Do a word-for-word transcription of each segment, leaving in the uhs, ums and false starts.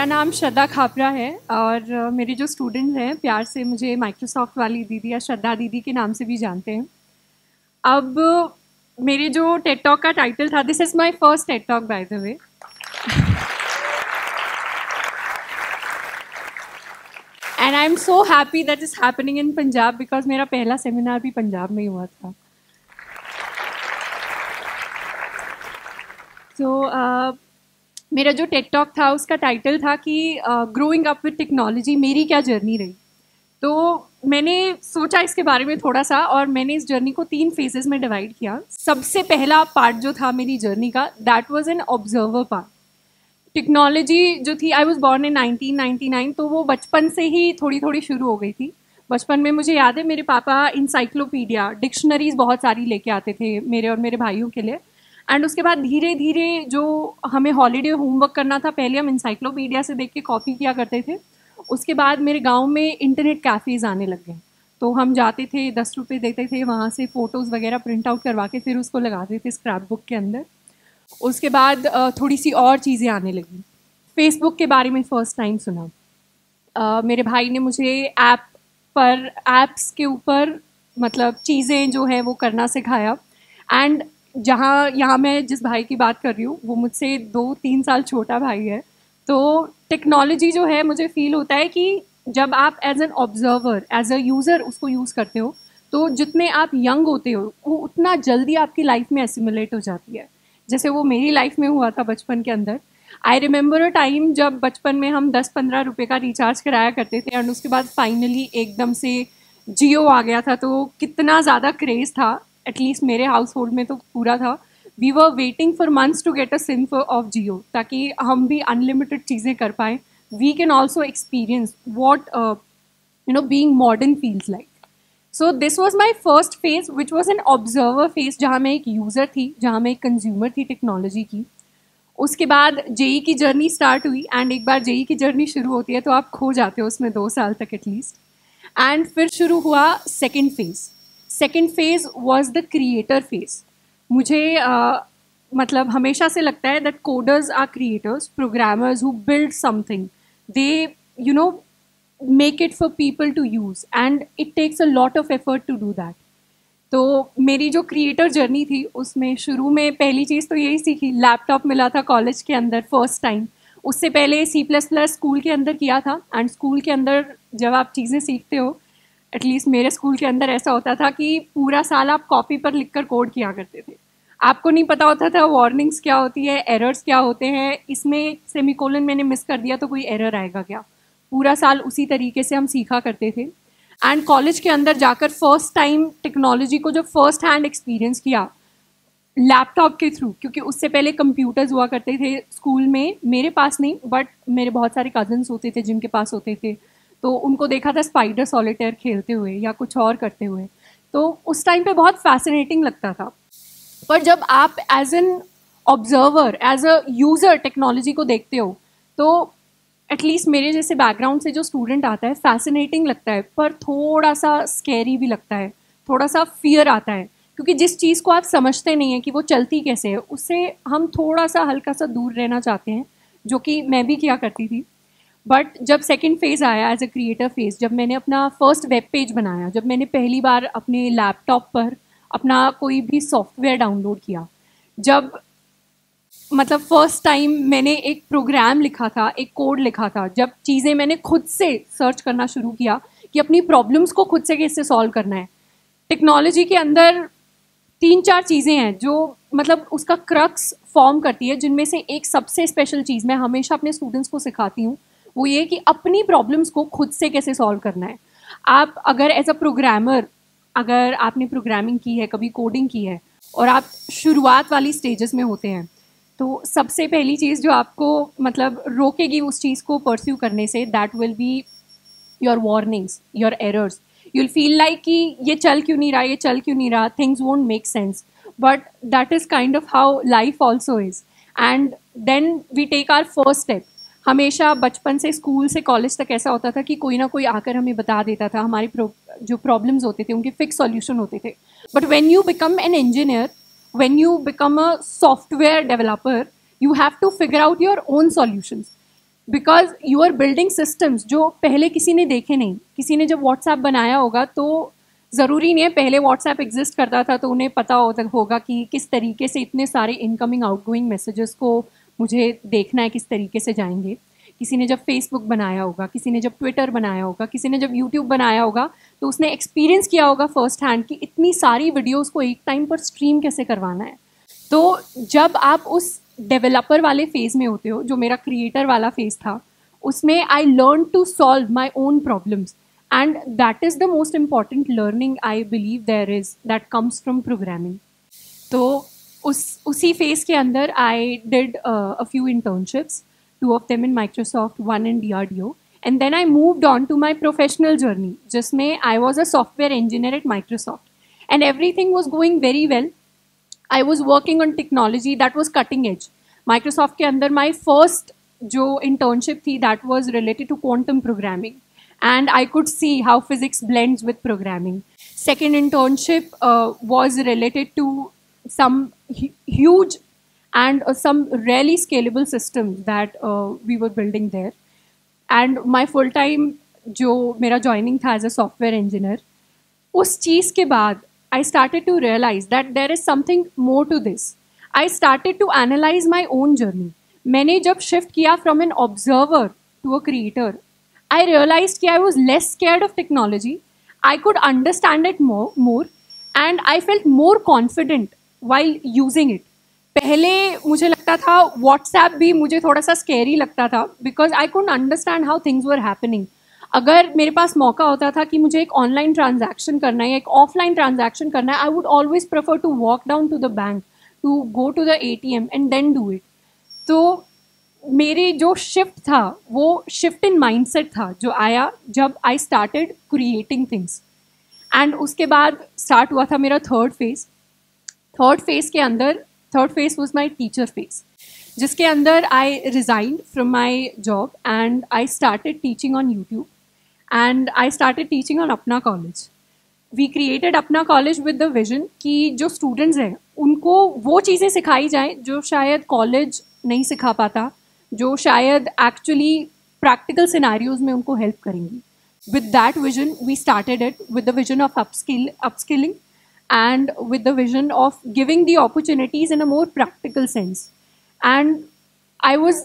मेरा नाम श्रद्धा खापरा है और मेरे जो स्टूडेंट्स हैं प्यार से मुझे माइक्रोसॉफ्ट वाली दीदी या श्रद्धा दीदी के नाम से भी जानते हैं। अब मेरे जो टेड टॉक का टाइटल था, this is my first TED talk by the way, and I am so happy that is happening in Punjab because मेरा पहला सेमिनार भी पंजाब में ही हुआ था। तो so, uh, मेरा जो टेड टॉक था उसका टाइटल था कि ग्रोइंग अप विद टेक्नोलॉजी मेरी क्या जर्नी रही। तो मैंने सोचा इसके बारे में थोड़ा सा और मैंने इस जर्नी को तीन फेजेस में डिवाइड किया। सबसे पहला पार्ट जो था मेरी जर्नी का, that was an observer part. Technology जो थी, I was born in nineteen ninety nine, तो वो बचपन से ही थोड़ी थोड़ी शुरू हो गई थी। बचपन में मुझे याद है मेरे पापा इंसाइक्लोपीडिया डिक्शनरीज़ बहुत सारी लेके आते थे मेरे और मेरे भाइयों के लिए, एंड उसके बाद धीरे धीरे जो हमें हॉलीडे होमवर्क करना था पहले हम इंसाइक्लोपीडिया से देख के कॉपी किया करते थे। उसके बाद मेरे गांव में इंटरनेट कैफ़ेज़ आने लग गए, तो हम जाते थे, दस रुपये देते थे, वहाँ से फ़ोटोज़ वगैरह प्रिंट आउट करवा के फिर उसको लगाते थे स्क्रैप बुक के अंदर। उसके बाद थोड़ी सी और चीज़ें आने लगी। फेसबुक के बारे में फ़र्स्ट टाइम सुना, uh, मेरे भाई ने मुझे ऐप पर ऐप्स के ऊपर मतलब चीज़ें जो है वो करना सिखाया। एंड जहाँ यहाँ मैं जिस भाई की बात कर रही हूँ वो मुझसे दो तीन साल छोटा भाई है। तो टेक्नोलॉजी जो है मुझे फ़ील होता है कि जब आप as an observer as a user उसको यूज़ करते हो तो जितने आप यंग होते हो वो उतना जल्दी आपकी लाइफ में एसिमुलेट हो जाती है, जैसे वो मेरी लाइफ में हुआ था बचपन के अंदर। आई रिमेंबर अ टाइम जब बचपन में हम दस पंद्रह रुपये का रिचार्ज कराया करते थे एंड उसके बाद फाइनली एकदम से जियो आ गया था, तो कितना ज़्यादा क्रेज़ था, एटलीस्ट मेरे हाउस होल्ड में तो पूरा था। We were waiting for months to get a SIM of Jio ताकि हम भी अनलिमिटेड चीज़ें कर पाएँ। We can also experience what you know being modern feels like. So this was my first phase which was an observer phase, जहाँ मैं एक user थी, जहाँ मैं एक कंज्यूमर थी टेक्नोलॉजी की। उसके बाद जेई की जर्नी स्टार्ट हुई, एंड एक बार जेई की जर्नी शुरू होती है तो आप खो जाते हो उसमें दो साल तक एटलीस्ट। एंड फिर शुरू हुआ second phase. Second phase was the creator phase. मुझे uh, मतलब हमेशा से लगता है that coders are creators, programmers who build something, they you know make it for people to use and it takes a lot of effort to do that. तो मेरी जो creator journey थी उसमें शुरू में पहली चीज़ तो यही सीखी, लैपटॉप मिला था कॉलेज के अंदर फर्स्ट टाइम। उससे पहले सी प्लस प्लस स्कूल के अंदर किया था, एंड स्कूल के अंदर जब आप चीज़ें सीखते हो, एटलीस्ट मेरे स्कूल के अंदर ऐसा होता था कि पूरा साल आप कॉपी पर लिखकर कोड किया करते थे, आपको नहीं पता होता था वार्निंग्स क्या होती है, एरर्स क्या होते हैं, इसमें सेमीकोलन मैंने मिस कर दिया तो कोई एरर आएगा क्या, पूरा साल उसी तरीके से हम सीखा करते थे। एंड कॉलेज के अंदर जाकर फर्स्ट टाइम टेक्नोलॉजी को जो फर्स्ट हैंड एक्सपीरियंस किया लैपटॉप के थ्रू, क्योंकि उससे पहले कंप्यूटर्स हुआ करते थे स्कूल में, मेरे पास नहीं बट मेरे बहुत सारे कज़न्स होते थे जिनके पास होते थे, तो उनको देखा था स्पाइडर सॉलिटेयर खेलते हुए या कुछ और करते हुए, तो उस टाइम पे बहुत फैसिनेटिंग लगता था। पर जब आप as an observer as a user technology को देखते हो तो एटलीस्ट मेरे जैसे बैकग्राउंड से जो स्टूडेंट आता है फैसिनेटिंग लगता है, पर थोड़ा सा स्कैरी भी लगता है, थोड़ा सा फियर आता है, क्योंकि जिस चीज़ को आप समझते नहीं है कि वो चलती कैसे है उससे हम थोड़ा सा हल्का सा दूर रहना चाहते हैं, जो कि मैं भी किया करती थी। बट जब सेकेंड फेज़ आया एज अ क्रिएटर फेज़, जब मैंने अपना फर्स्ट वेब पेज बनाया, जब मैंने पहली बार अपने लैपटॉप पर अपना कोई भी सॉफ्टवेयर डाउनलोड किया, जब मतलब फ़र्स्ट टाइम मैंने एक प्रोग्राम लिखा था, एक कोड लिखा था, जब चीज़ें मैंने खुद से सर्च करना शुरू किया कि अपनी प्रॉब्लम्स को खुद से कैसे सॉल्व करना है। टेक्नोलॉजी के अंदर तीन चार चीज़ें हैं जो मतलब उसका क्रक्स फॉर्म करती है, जिनमें से एक सबसे स्पेशल चीज़ मैं हमेशा अपने स्टूडेंट्स को सिखाती हूँ वो ये कि अपनी प्रॉब्लम्स को खुद से कैसे सॉल्व करना है। आप अगर एज अ प्रोग्रामर, अगर आपने प्रोग्रामिंग की है, कभी कोडिंग की है और आप शुरुआत वाली स्टेजेस में होते हैं, तो सबसे पहली चीज़ जो आपको मतलब रोकेगी उस चीज़ को परस्यू करने से, that will be your warnings, your errors. You will feel like कि ये चल क्यों नहीं रहा, ये चल क्यों नहीं रहा, things won't make sense, but that is kind of how life also is. And then we take our first step. हमेशा बचपन से स्कूल से कॉलेज तक ऐसा होता था कि कोई ना कोई आकर हमें बता देता था, हमारे प्रो, जो प्रॉब्लम्स होते थे उनके फिक्स सॉल्यूशन होते थे। But when you become an engineer, when you become a software developer, you have to figure out your own solutions. Because you are building systems जो पहले किसी ने देखे नहीं। किसी ने जब व्हाट्सएप बनाया होगा तो ज़रूरी नहीं है पहले व्हाट्सएप एग्जिस्ट करता था तो उन्हें पता होता होगा कि किस तरीके से इतने सारे इनकमिंग आउटगोइंग मैसेजेस को मुझे देखना है, किस तरीके से जाएंगे। किसी ने जब फेसबुक बनाया होगा, किसी ने जब ट्विटर बनाया होगा, किसी ने जब यूट्यूब बनाया होगा तो उसने एक्सपीरियंस किया होगा फर्स्ट हैंड कि इतनी सारी वीडियोस को एक टाइम पर स्ट्रीम कैसे करवाना है। तो जब आप उस डेवलपर वाले फेज़ में होते हो, जो मेरा क्रिएटर वाला फेज़ था, उसमें I learn to solve my own problems and that is the most important learning I believe there is that comes from programming. तो उस उसी फेज़ के अंदर I did a few internships, two of them in Microsoft, one in D R D O, and then I moved on to my professional journey, जिसमें I was a software engineer at Microsoft, and everything was going very well. I was working on technology that was cutting edge. Microsoft के अंदर my first जो internship थी that was related to quantum programming, and I could see how physics blends with programming. Second internship uh, was related to some huge and uh, some really scalable systems that uh, we were building there. And my full time जो मेरा joining था as a software engineer, उस चीज़ के बाद I started to realize that there is something more to this. I started to analyze my own journey. मैंने जब shift किया from an observer to a creator, I realized कि I was less scared of technology. I could understand it more, more, and I felt more confident while using it. पहले मुझे लगता था WhatsApp भी मुझे थोड़ा सा स्केरी लगता था because I can't understand how things were happening. अगर मेरे पास मौका होता था कि मुझे एक ऑनलाइन ट्रांजैक्शन करना है या एक ऑफलाइन ट्रांजैक्शन करना है, I would always prefer to walk down to the bank, to go to the A T M and then do it. तो मेरी जो शिफ्ट था वो शिफ्ट इन माइंडसेट था जो आया जब I started creating things. And उसके बाद स्टार्ट हुआ था मेरा थर्ड फेज। थर्ड फेज के अंदर third phase was my teacher phase, जिसके अंदर I resigned from my job and I started teaching on YouTube and I started teaching on Apna College. We created Apna College with the vision कि जो students हैं उनको वो चीज़ें सिखाई जाएँ जो शायद college नहीं सिखा पाता, जो शायद actually practical scenarios में उनको help करेंगी. With that vision we started it with the vision of upskill, upskilling and with the vision of giving the opportunities in a more practical sense. And I was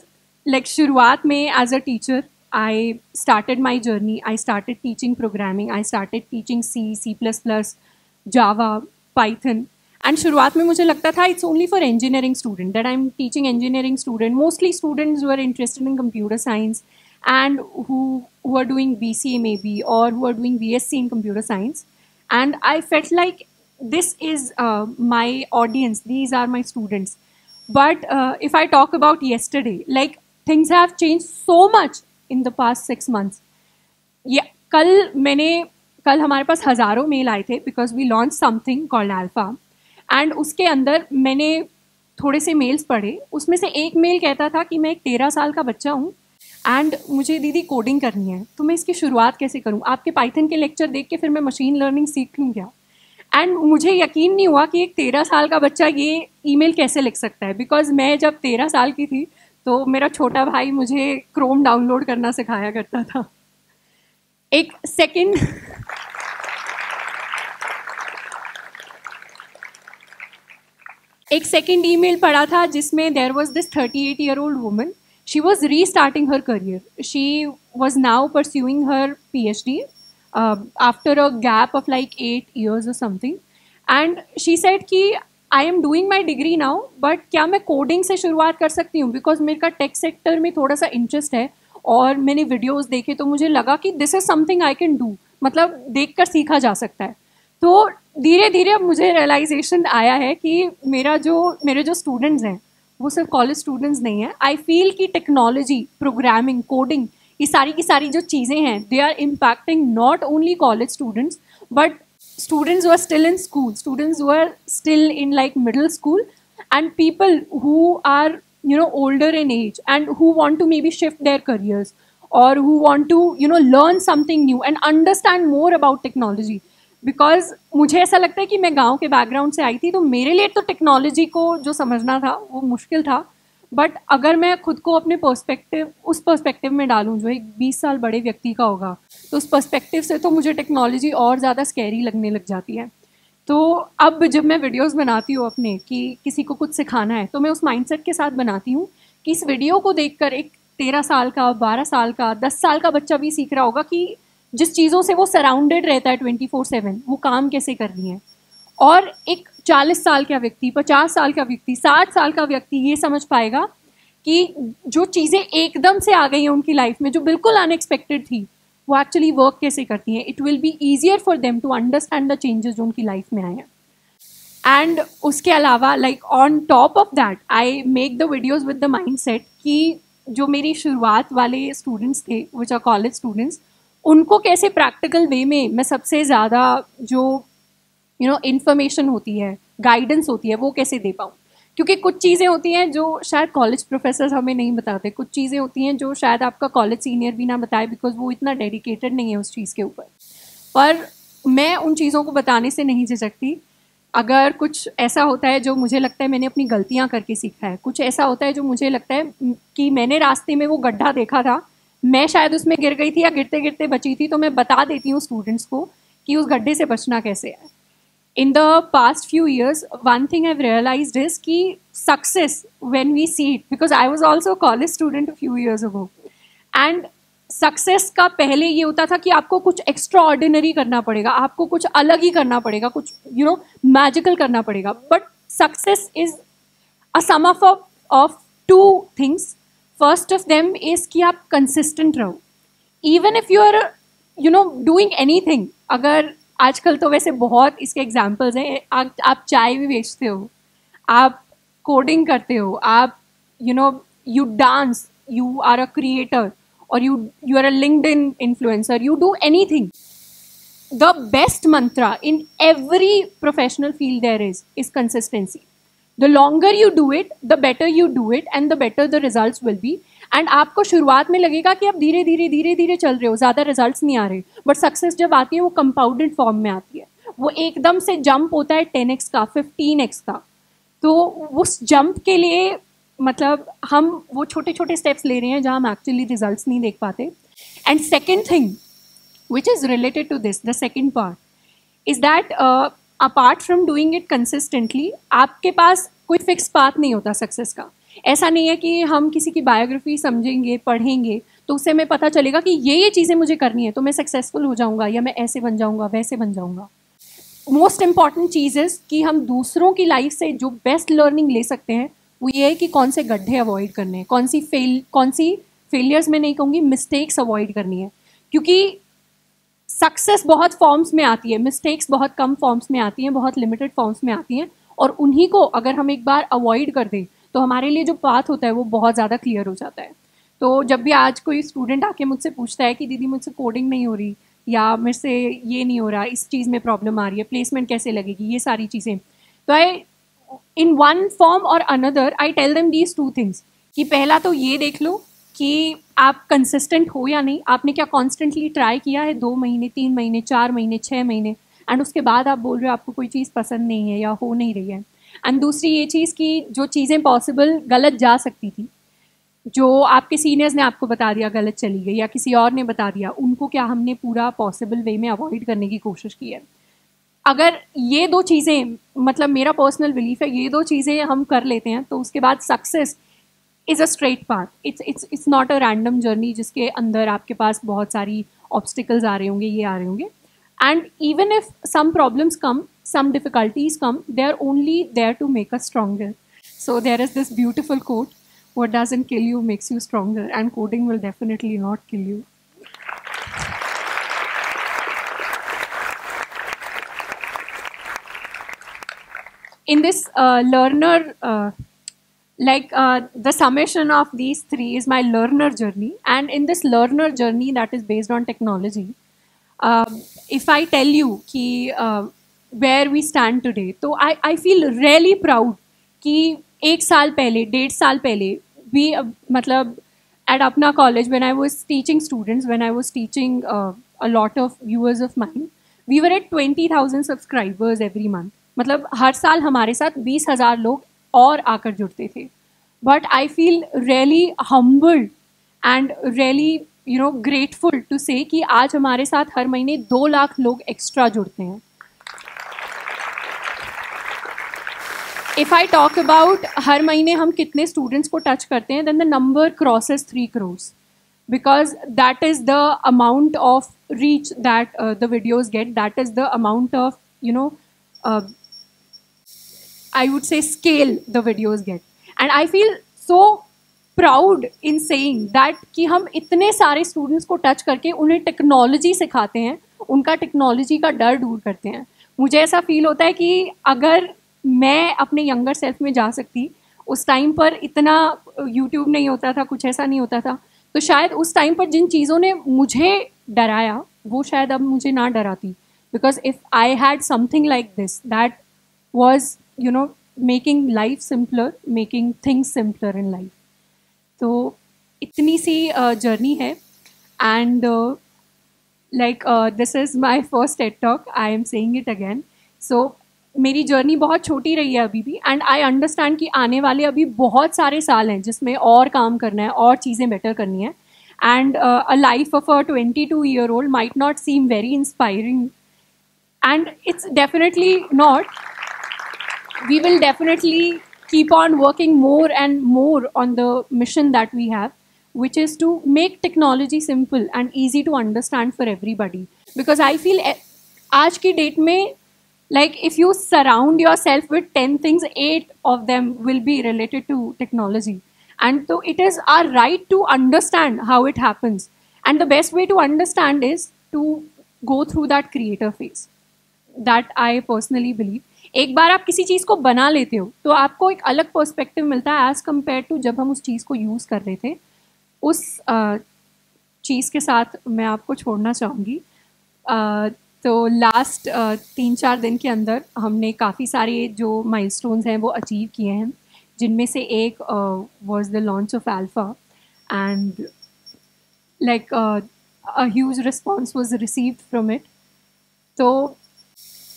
like शुरुआत में as a teacher I started my journey. I started teaching programming, I started teaching C, C++, Java, Python. And शुरुआत में मुझे लगता था it's only for engineering student that I'm teaching engineering student, mostly students who are interested in computer science and who who are doing B C A maybe or who are doing B S c in computer science. And I felt like this is uh, my audience, these are my students. But uh, if I talk about yesterday, like things have changed so much in the past six months. Yeah, कल मैंने कल हमारे पास हज़ारों mail आए थे because we launched something called Alpha. And उसके अंदर मैंने थोड़े से मेल्स पढ़े, उसमें से एक मेल कहता था कि मैं एक तेरह साल का बच्चा हूँ एंड मुझे दीदी कोडिंग करनी है, तो मैं इसकी शुरुआत कैसे करूँ, आपके पाइथन के लेक्चर देख के फिर मैं मशीन लर्निंग सीख लूँ क्या? एंड मुझे यकीन नहीं हुआ कि एक तेरह साल का बच्चा ये ईमेल कैसे लिख सकता है, बिकॉज मैं जब तेरह साल की थी तो मेरा छोटा भाई मुझे क्रोम डाउनलोड करना सिखाया करता था। एक सेकंड एक सेकंड ईमेल पढ़ा था जिसमें there was this thirty eight year old woman, she was restarting her career, she was now pursuing her P H D Uh, after a gap of like eight years or something, and she said कि I am doing my degree now, but क्या मैं coding से शुरुआत कर सकती हूँ, because मेरे का tech sector में थोड़ा सा interest है और मैंने videos देखे तो मुझे लगा कि this is something I can do, मतलब देखकर सीखा जा सकता है। तो धीरे धीरे अब मुझे realization आया है कि मेरा जो मेरे जो students हैं वो सिर्फ college students नहीं हैं। I feel कि technology, programming, coding ये सारी की सारी जो चीज़ें हैं they are impacting not only college students but students who are still in school, students who are still in like middle school and people who are you know older in age and who want to maybe shift their careers और who want to you know learn something new and understand more about technology. Because मुझे ऐसा लगता है कि मैं गाँव के background से आई थी तो मेरे लिए तो टेक्नोलॉजी को जो समझना था वो मुश्किल था, बट अगर मैं खुद को अपने पर्सपेक्टिव उस पर्सपेक्टिव में डालूँ जो एक बीस साल बड़े व्यक्ति का होगा, तो उस पर्सपेक्टिव से तो मुझे टेक्नोलॉजी और ज़्यादा स्कैरी लगने लग जाती है। तो अब जब मैं वीडियोस बनाती हूँ अपने कि किसी को कुछ सिखाना है, तो मैं उस माइंडसेट के साथ बनाती हूँ कि इस वीडियो को देखकर एक तेरह साल का, बारह साल का, दस साल का बच्चा भी सीख रहा होगा कि जिस चीज़ों से वो सराउंडेड रहता है ट्वेंटी फोर सेवन वो काम कैसे कर रही है। और एक चालीस साल का व्यक्ति, पचास साल का व्यक्ति, साठ साल का व्यक्ति ये समझ पाएगा कि जो चीज़ें एकदम से आ गई हैं उनकी लाइफ में, जो बिल्कुल अनएक्सपेक्टेड थी, वो एक्चुअली वर्क कैसे करती हैं। It will be easier for them to understand the changes जो उनकी लाइफ में आए हैं। एंड उसके अलावा like on top of that I make the videos with the mind set कि जो मेरी शुरुआत वाले स्टूडेंट्स थे विच आर कॉलेज स्टूडेंट्स, उनको कैसे प्रैक्टिकल वे में मैं सबसे ज़्यादा जो यू नो इन्फॉर्मेशन होती है, गाइडेंस होती है, वो कैसे दे पाऊँ। क्योंकि कुछ चीज़ें होती हैं जो शायद कॉलेज प्रोफेसर्स हमें नहीं बताते, कुछ चीज़ें होती हैं जो शायद आपका कॉलेज सीनियर भी ना बताए बिकॉज वो इतना डेडिकेटेड नहीं है उस चीज़ के ऊपर। पर मैं उन चीज़ों को बताने से नहीं झिझकती। अगर कुछ ऐसा होता है जो मुझे लगता है मैंने अपनी गलतियाँ करके सीखा है, कुछ ऐसा होता है जो मुझे लगता है कि मैंने रास्ते में वो गड्ढा देखा था, मैं शायद उसमें गिर गई थी या गिरते गिरते बची थी, तो मैं बता देती हूँ स्टूडेंट्स को कि उस गड्ढे से बचना कैसे है। In the past few years, one thing I've realized is कि success, when we see it, because I was also a college student a few years ago, and success का पहले ये होता था कि आपको कुछ extraordinary करना पड़ेगा, आपको कुछ अलग ही करना पड़ेगा, कुछ you know magical करना पड़ेगा। But success is a sum of of two things. First of them is कि आप consistent रहो, even if you are you know doing anything. अगर आजकल तो वैसे बहुत इसके एग्जाम्पल्स हैं, आ, आप चाय भी बेचते हो, आप कोडिंग करते हो, आप you know you dance, you are a creator, और you you are a LinkedIn influencer, you do anything. The best Mantra in every professional field there is is consistency. The longer you do it, the better you do it, and the better the results will be. And आपको शुरुआत में लगेगा कि आप धीरे धीरे धीरे धीरे चल रहे हो, ज़्यादा रिजल्ट्स नहीं आ रहे, बट सक्सेस जब आती है वो कंपाउंडेड फॉर्म में आती है। वो एकदम से जंप होता है टेन एक्स का, फिफ्टीन एक्स का। तो उस जंप के लिए मतलब हम वो छोटे छोटे स्टेप्स ले रहे हैं जहाँ हम एक्चुअली रिजल्ट्स नहीं देख पाते। And second thing which is related to this, the second part is that apart from doing it consistently, आपके पास कोई फिक्स पाथ नहीं होता सक्सेस का। ऐसा नहीं है कि हम किसी की बायोग्राफी समझेंगे, पढ़ेंगे, तो उससे हमें पता चलेगा कि ये ये चीज़ें मुझे करनी है तो मैं सक्सेसफुल हो जाऊंगा, या मैं ऐसे बन जाऊंगा, वैसे बन जाऊंगा। मोस्ट इम्पॉर्टेंट चीज़ इज़ कि हम दूसरों की लाइफ से जो बेस्ट लर्निंग ले सकते हैं वो ये है कि कौन से गड्ढे अवॉइड करने हैं, कौन सी फेल कौन सी फेलियर्स में नहीं कहूँगी, मिस्टेक्स अवॉइड करनी है। क्योंकि सक्सेस बहुत फॉर्म्स में आती है, मिस्टेक्स बहुत कम फॉर्म्स में आती हैं, बहुत लिमिटेड फॉर्म्स में आती हैं, और उन्हीं को अगर हम एक बार अवॉइड कर दें तो हमारे लिए जो पाथ होता है वो बहुत ज़्यादा क्लियर हो जाता है। तो जब भी आज कोई स्टूडेंट आके मुझसे पूछता है कि दीदी मुझसे कोडिंग नहीं हो रही, या मेरे से ये नहीं हो रहा, इस चीज़ में प्रॉब्लम आ रही है, प्लेसमेंट कैसे लगेगी, ये सारी चीज़ें, तो आई इन वन फॉर्म और another I tell them these two things कि पहला तो ये देख लो कि आप कंसिस्टेंट हो या नहीं, आपने क्या कॉन्स्टेंटली ट्राई किया है दो महीने, तीन महीने, चार महीने, छः महीने, एंड उसके बाद आप बोल रहे हो आपको कोई चीज़ पसंद नहीं है या हो नहीं रही है। एंड दूसरी ये चीज़ कि जो चीज़ें पॉसिबल गलत जा सकती थी, जो आपके सीनियर्स ने आपको बता दिया गलत चली गई, या किसी और ने बता दिया, उनको क्या हमने पूरा पॉसिबल वे में अवॉइड करने की कोशिश की है। अगर ये दो चीज़ें, मतलब मेरा पर्सनल बिलीफ है, ये दो चीज़ें हम कर लेते हैं तो उसके बाद success is a straight path. It's it's it's not a random journey जिसके अंदर आपके पास बहुत सारी ऑब्स्टिकल्स आ रहे होंगे, ये आ रहे होंगे। And even if some problems come, some difficulties come, they are only there to make us stronger. So there is this beautiful quote, what doesn't kill you makes you stronger, and coding will definitely not kill you. In this uh, learner, uh, like uh, the summation of these three is my learner journey. And in this learner journey that is based on technology, Uh, if I tell you कि uh, where we stand today, तो I I feel really proud कि एक साल पहले, डेढ़ साल पहले भी uh, मतलब at Apna College when I was teaching students, when I was teaching uh, a lot of viewers of mine, we were at twenty thousand subscribers every month. मतलब हर साल हमारे साथ बीस हज़ार लोग और आकर जुड़ते थे। but I feel really humbled and really you know grateful to say कि आज हमारे साथ हर महीने दो लाख लोग एक्स्ट्रा जुड़ते हैं. If I talk about हर महीने हम कितने students को touch करते हैं, then the number crosses three crores because that is the amount of reach that uh, the videos get. That is the amount of you know uh, I would say scale the videos get, and I feel so proud in saying that कि हम इतने सारे students को touch करके उन्हें technology सिखाते हैं, उनका technology का डर दूर करते हैं. मुझे ऐसा feel होता है कि अगर मैं अपने यंगर सेल्फ में जा सकती, उस टाइम पर इतना यूट्यूब नहीं होता था, कुछ ऐसा नहीं होता था, तो शायद उस टाइम पर जिन चीज़ों ने मुझे डराया वो शायद अब मुझे ना डराती. Because if I had something like this that was you know making life simpler, making things simpler in life. तो इतनी सी जर्नी है and like this is my first TED talk, I am saying it again. So मेरी journey बहुत छोटी रही है अभी भी, एंड आई अंडरस्टैंड कि आने वाले अभी बहुत सारे साल हैं जिसमें और काम करना है और चीज़ें बेटर करनी है. And a life of a twenty two year old might not seem very inspiring, and it's definitely not. We will definitely keep on working more and more on the mission that we have, which is to make technology simple and easy to understand for everybody. Because I feel आज की date में like if you surround yourself with ten things, eight of them will be related to technology, and so it is our right to understand how it happens, and the best way to understand is to go through that creator phase that I personally believe. एक बार आप किसी चीज़ को बना लेते हो तो आपको एक अलग perspective मिलता है as compared to जब हम उस चीज़ को use कर रहे थे. उस uh, चीज़ के साथ मैं आपको छोड़ना चाहूँगी. uh, तो लास्ट तीन चार दिन के अंदर हमने काफ़ी सारे जो माइलस्टोन्स हैं वो अचीव किए हैं, जिनमें से एक was the launch of Alpha, and like a huge response was received from it. तो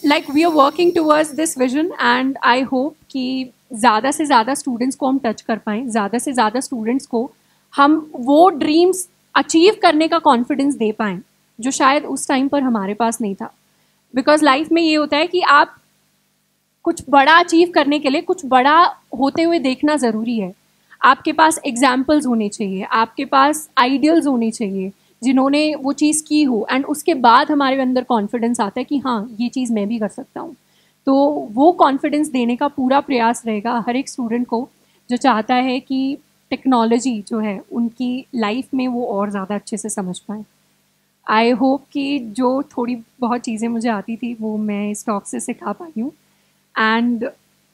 like we are working towards this vision, and I hope कि ज़्यादा से ज़्यादा स्टूडेंट्स को हम टच कर पाएँ, ज़्यादा से ज़्यादा स्टूडेंट्स को हम वो ड्रीम्स अचीव करने का कॉन्फिडेंस दे पाएँ जो शायद उस टाइम पर हमारे पास नहीं था. बिकॉज लाइफ में ये होता है कि आप कुछ बड़ा अचीव करने के लिए कुछ बड़ा होते हुए देखना ज़रूरी है. आपके पास एग्जाम्पल्स होने चाहिए, आपके पास आइडियल्स होने चाहिए जिन्होंने वो चीज़ की हो, एंड उसके बाद हमारे अंदर कॉन्फिडेंस आता है कि हाँ ये चीज़ मैं भी कर सकता हूँ. तो वो कॉन्फिडेंस देने का पूरा प्रयास रहेगा हर एक स्टूडेंट को जो चाहता है कि टेक्नोलॉजी जो है उनकी लाइफ में वो और ज़्यादा अच्छे से समझ पाएँ. आई होप कि जो थोड़ी बहुत चीज़ें मुझे आती थी वो मैं इस टॉक से सिखा पाई हूँ. And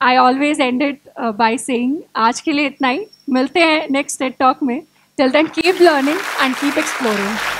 I always ended by saying आज के लिए इतना ही, मिलते हैं नेक्स्ट टेड टॉक में. Till then keep learning and keep exploring.